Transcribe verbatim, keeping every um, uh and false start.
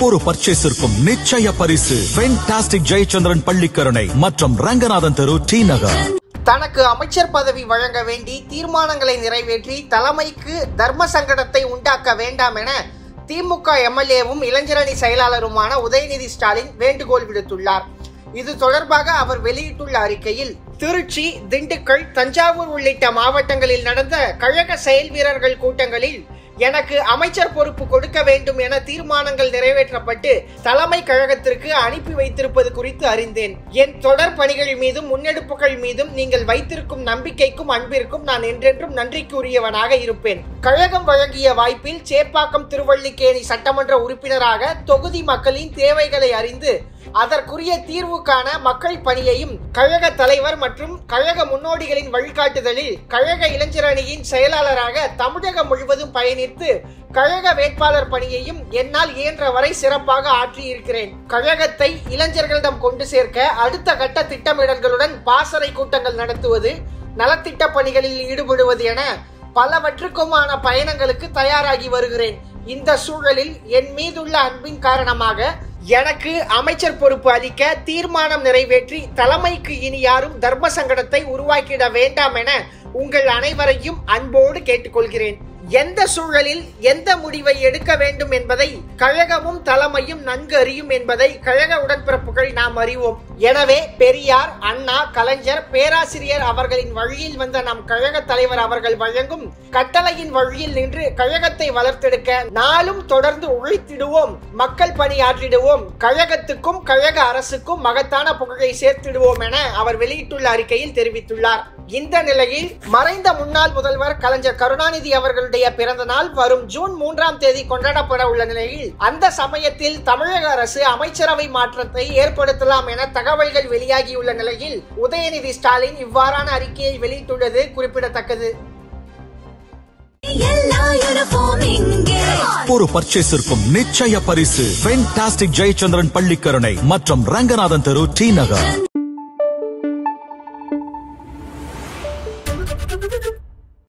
ஒவ்வொரு பர்ச்சேஸிற்கும் நிச்சய பரிசு. ஃபேண்டாஸ்டிக் ஜெயச்சந்திரன் பள்ளிக்கரணை மற்றும் ரங்கநாதன் தெரு டி நகர். தனக்கு அமைச்சர் பதவி வழங்க வேண்டி தீர்மானங்களை நிறைவேற்றி தலைமைக்கு தர்ம சங்கடத்தை உண்டாக்க வேண்டாம் என திமுக எம்எல்ஏவும் இளைஞரணி செயலாளருமான உதயநிதி ஸ்டாலின் வேண்டுகோள் விடுத்துள்ளார். இது தொடர்பாக அவர் வெளியிட்டுள்ள அறிக்கையில், திருச்சி, திண்டுக்கல், தஞ்சாவூர் உள்ளிட்ட மாவட்டங்களில் நடந்த கழக செயல் வீரர்கள் கூட்டங்களில் எனக்கு அமைச்சர் பொறுப்பு கொடுக்க வேண்டும் என தீர்மானங்கள் நிறைவேற்றப்பட்டு தலைமை கழகத்திற்கு அனுப்பி வைத்திருப்பது குறித்து அறிந்தேன். என் தொடர் பணிகள் மீதும் முன்னெடுப்புகள் மீதும் நீங்கள் வைத்திருக்கும் நம்பிக்கைக்கும் அன்பிற்கும் நான் என்றென்றும் நன்றி கூறியவனாக இருப்பேன். கழகம் வழங்கிய வாய்ப்பில் சேப்பாக்கம் திருவள்ளிக்கேணி சட்டமன்ற உறுப்பினராக தொகுதி மக்களின் தேவைகளை அறிந்து அதற்குரிய தீர்வுக்கான மக்கள் பணியையும் கழக தலைவர் மற்றும் கழக முன்னோடிகளின் வழிகாட்டுதலில் கழக இளைஞர் அணியின் செயலாளராக தமிழகம் முழுவதும் பயணித்து கழக வேட்பாளர் பணியையும் என்னால் இயன்ற வரை சிறப்பாக ஆற்றியிருக்கிறேன். கழகத்தை இளைஞர்களிடம் கொண்டு சேர்க்க அடுத்த கட்ட திட்டமிடல்களுடன் பாசறை கூட்டங்கள் நடத்துவது, நலத்திட்ட பணிகளில் ஈடுபடுவது என பலவற்றுக்குமான பயணங்களுக்கு தயாராகி வருகிறேன். இந்த சூழலில் என் மீதுள்ள அன்பின் காரணமாக எனக்கு அமைச்சர் பொறுப்பு அளிக்க தீர்மானம் நிறைவேற்றி தலைமைக்கு இனி யாரும் தர்ம சங்கடத்தை உருவாக்கிட வேண்டாம் என உங்கள் அனைவரையும் அன்போடு கேட்டுக்கொள்கிறேன். எந்த சூழலில் எந்த முடிவை எடுக்க வேண்டும் என்பதை கழகமும் தலைமையும் நன்கு அறியும் என்பதை கழக உடன்பிறப்புகள் நாம் அறிவோம். எனவே பெரியார், அண்ணா, கலைஞர், பேராசிரியர் அவர்களின் வழியில் வந்த நம் கழக தலைவர் அவர்கள் வழங்கும் கட்டளையின் வழியில் நின்று கழகத்தை வளர்த்தெடுக்க நாளும் தொடர்ந்து உழைத்திடுவோம். மக்கள் பணியாற்றிடுவோம். கழகத்துக்கும் கழக அரசுக்கும் மகத்தான புகழை சேர்த்திடுவோம் என அவர் வெளியிட்டுள்ள அறிக்கையில் தெரிவித்துள்ளார். இந்த நிலையில் மறைந்த முன்னாள் முதல்வர் கலைஞர் கருணாநிதி அவர்களுடைய பிறந்த நாள் வரும் ஜூன் மூன்றாம் தேதி கொண்டாடப்பட உள்ள நிலையில் அந்த சமயத்தில் தமிழக அரசு அமைச்சரவை மாற்றத்தை ஏற்படுத்தலாம் என தகவல்கள் வெளியாகியுள்ள நிலையில் உதயநிதி ஸ்டாலின் இவ்வாறான அறிக்கையை வெளியிட்டுள்ளது குறிப்பிடத்தக்கது. ஒரு பர்ச்சேஸிற்கும் நிச்சய பரிசு. ஃபேண்டாஸ்டிக் ஜெயச்சந்திரன் பள்ளிக்கரணை மற்றும் ரங்கநாதன் தெரு டி நகர்.